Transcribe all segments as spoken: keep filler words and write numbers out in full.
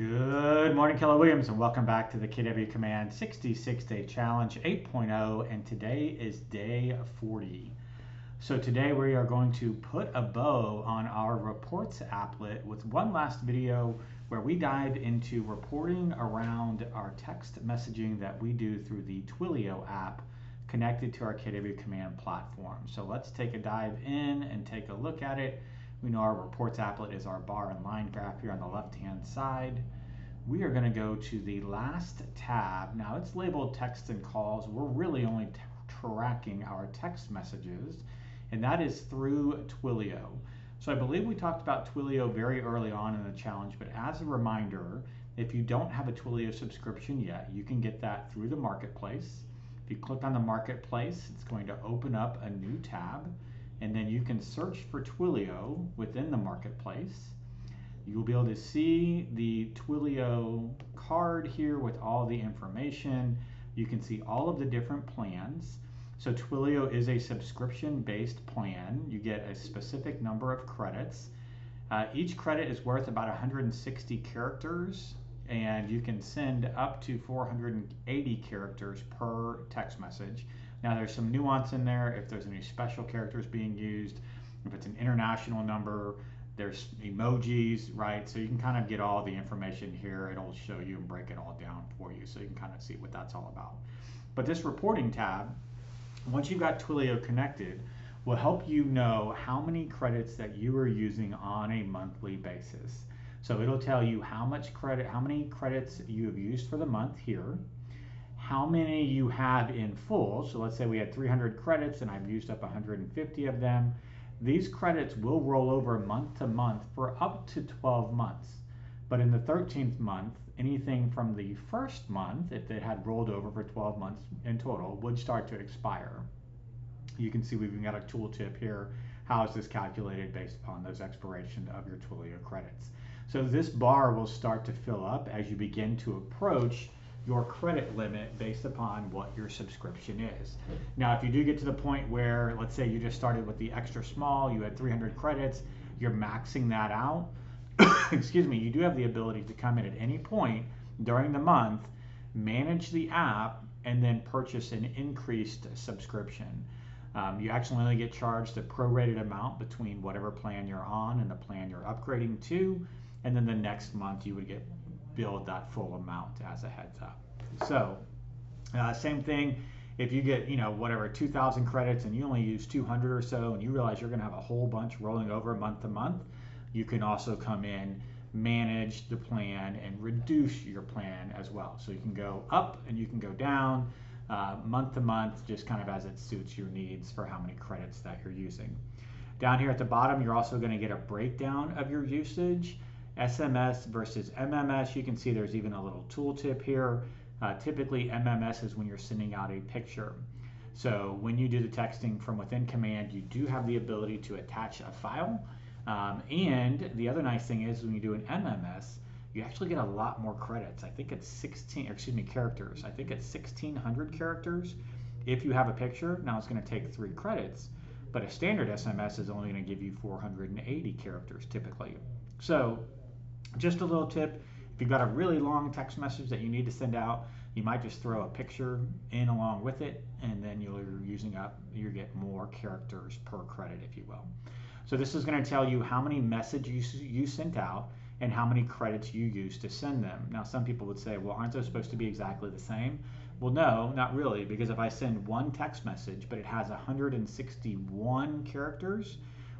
Good morning, Keller Williams, and welcome back to the K W Command sixty-six day Challenge eight point oh, and today is day forty. So today we are going to put a bow on our reports applet with one last video where we dive into reporting around our text messaging that we do through the Twilio app connected to our K W Command platform. So let's take a dive in and take a look at it. We know our reports applet is our bar and line graph here on the left-hand side. We are going to go to the last tab. Now it's labeled text and calls. We're really only tracking our text messages, and that is through Twilio. So I believe we talked about Twilio very early on in the challenge, but as a reminder, if you don't have a Twilio subscription yet, you can get that through the marketplace. If you click on the marketplace, it's going to open up a new tab. And then you can search for Twilio within the marketplace. You'll be able to see the Twilio card here with all the information. You can see all of the different plans. So Twilio is a subscription-based plan. You get a specific number of credits. Uh, each credit is worth about one hundred sixty characters, and you can send up to four hundred eighty characters per text message. Now there's some nuance in there. If there's any special characters being used, if it's an international number, there's emojis, right? So you can kind of get all the information here. It'll show you and break it all down for you, so you can kind of see what that's all about. But this reporting tab, once you've got Twilio connected, will help you know how many credits that you are using on a monthly basis. So it'll tell you how much credit, how many credits you have used for the month here, how many you have in full. So let's say we had three hundred credits and I've used up one hundred fifty of them. These credits will roll over month to month for up to twelve months. But in the thirteenth month, anything from the first month, if they had rolled over for twelve months in total, would start to expire. You can see we've even got a tooltip here. How is this calculated based upon those expiration of your Twilio credits? So this bar will start to fill up as you begin to approach your credit limit based upon what your subscription is. Now, if you do get to the point where, let's say you just started with the extra small, you had three hundred credits, you're maxing that out, excuse me, you do have the ability to come in at any point during the month, manage the app, and then purchase an increased subscription. Um, you actually only get charged a prorated amount between whatever plan you're on and the plan you're upgrading to, and then the next month you would get build that full amount as a heads up. So uh, same thing, if you get, you know, whatever two thousand credits and you only use two hundred or so, and you realize you're gonna have a whole bunch rolling over month to month, you can also come in, manage the plan, and reduce your plan as well. So you can go up and you can go down uh, month to month, just kind of as it suits your needs for how many credits that you're using. Down here at the bottom, you're also gonna get a breakdown of your usage. S M S versus M M S, you can see there's even a little tooltip here. Uh, typically M M S is when you're sending out a picture. So when you do the texting from within Command, you do have the ability to attach a file. Um, and the other nice thing is when you do an M M S, you actually get a lot more credits. I think it's sixteen, or excuse me, characters. I think it's sixteen hundred characters if you have a picture. Now it's gonna take three credits, but a standard S M S is only gonna give you four hundred eighty characters typically. So just a little tip, if you've got a really long text message that you need to send out, you might just throw a picture in along with it, and then you're using up, you get more characters per credit, if you will. So this is going to tell you how many messages you sent out and how many credits you used to send them. Now, some people would say, well, aren't those supposed to be exactly the same? Well, no, not really, because if I send one text message, but it has one hundred sixty-one characters,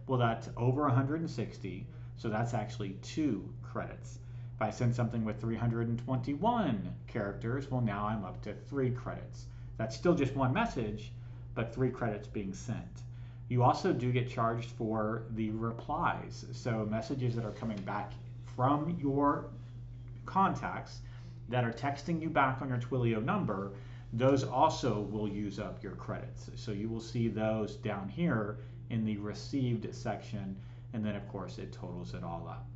well, that's over one hundred sixty. So that's actually two credits. If I send something with three hundred twenty-one characters, well, now I'm up to three credits. That's still just one message, but three credits being sent. You also do get charged for the replies. So messages that are coming back from your contacts that are texting you back on your Twilio number, those also will use up your credits. So you will see those down here in the received section. And then of course it totals it all up.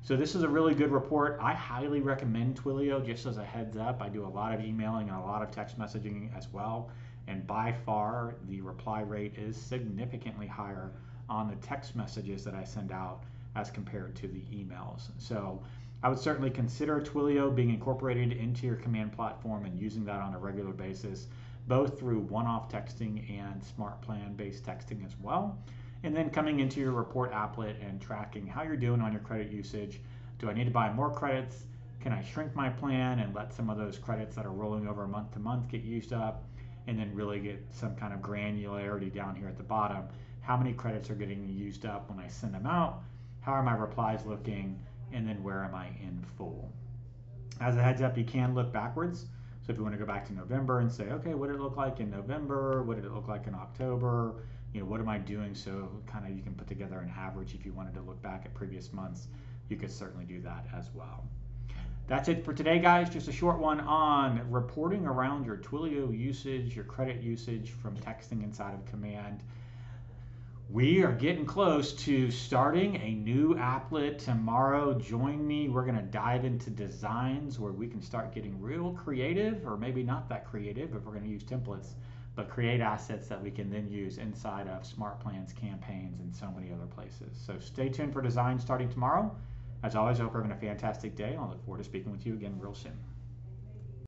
So this is a really good report. I highly recommend Twilio just as a heads up. I do a lot of emailing and a lot of text messaging as well. And by far the reply rate is significantly higher on the text messages that I send out as compared to the emails. So I would certainly consider Twilio being incorporated into your command platform and using that on a regular basis, both through one-off texting and smart plan-based texting as well. And then coming into your report applet and tracking how you're doing on your credit usage. Do I need to buy more credits? Can I shrink my plan and let some of those credits that are rolling over month to month get used up? And then really get some kind of granularity down here at the bottom. How many credits are getting used up when I send them out? How are my replies looking? And then where am I in full? As a heads up, you can look backwards. So if you want to go back to November and say, okay, what did it look like in November? What did it look like in October? You know, what am I doing? So kind of you can put together an average. If you wanted to look back at previous months, you could certainly do that as well. That's it for today, guys. Just a short one on reporting around your Twilio usage, your credit usage from texting inside of Command. We are getting close to starting a new applet tomorrow. Join me. We're going to dive into designs where we can start getting real creative, or maybe not that creative if we're going to use templates, but create assets that we can then use inside of smart plans, campaigns, and so many other places. So stay tuned for design starting tomorrow. As always, I hope you're having a fantastic day. I'll look forward to speaking with you again real soon.